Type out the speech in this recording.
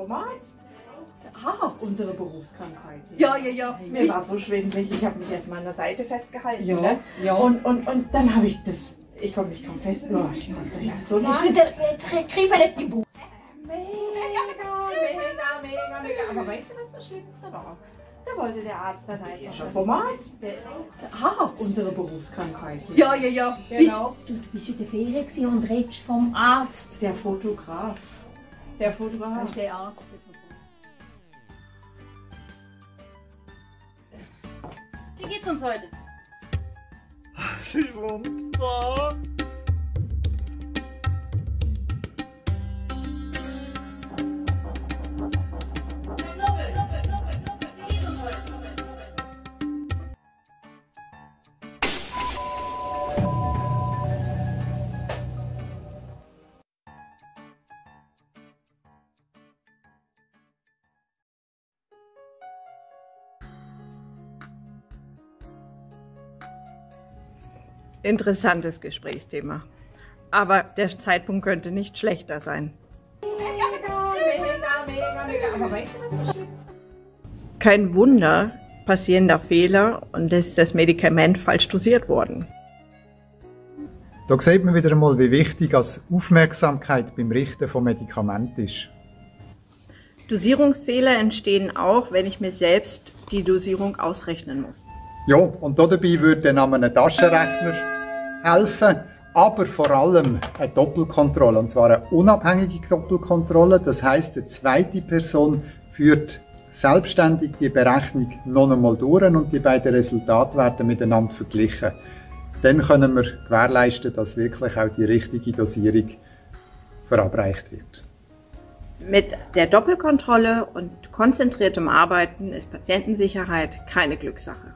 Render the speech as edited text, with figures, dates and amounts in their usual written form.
Format. Ah, unsere Berufskrankheit. Ja, ja, ja. Mir war so schwindelig, ich habe mich erstmal an der Seite festgehalten. Ja, ne? Ja. Und dann habe ich das, ich komme nicht kaum fest. Oh, ich konnte ja so nicht. Ich kriege nicht die Buch. Mega. Aber weißt du, was das Schlimmste war? Da wollte der Arzt dann einfach Format. Ah, unsere Berufskrankheit. Ja, ja, ja. Genau. Du bist in der Ferie und redest vom Arzt. Der Fotograf. Der Fotograf. Das ist der Arzt. Wie geht's uns heute? Sie wunderbar. Interessantes Gesprächsthema. Aber der Zeitpunkt könnte nicht schlechter sein. Kein Wunder, passieren da Fehler und ist das Medikament falsch dosiert worden. Da sieht man wieder einmal, wie wichtig als Aufmerksamkeit beim Richten von Medikamenten ist. Dosierungsfehler entstehen auch, wenn ich mir selbst die Dosierung ausrechnen muss. Ja, und dabei würde dann einem Taschenrechner helfen, aber vor allem eine Doppelkontrolle, und zwar eine unabhängige Doppelkontrolle. Das heisst, die zweite Person führt selbstständig die Berechnung noch einmal durch und die beiden Resultate werden miteinander verglichen. Dann können wir gewährleisten, dass wirklich auch die richtige Dosierung verabreicht wird. Mit der Doppelkontrolle und konzentriertem Arbeiten ist Patientensicherheit keine Glückssache.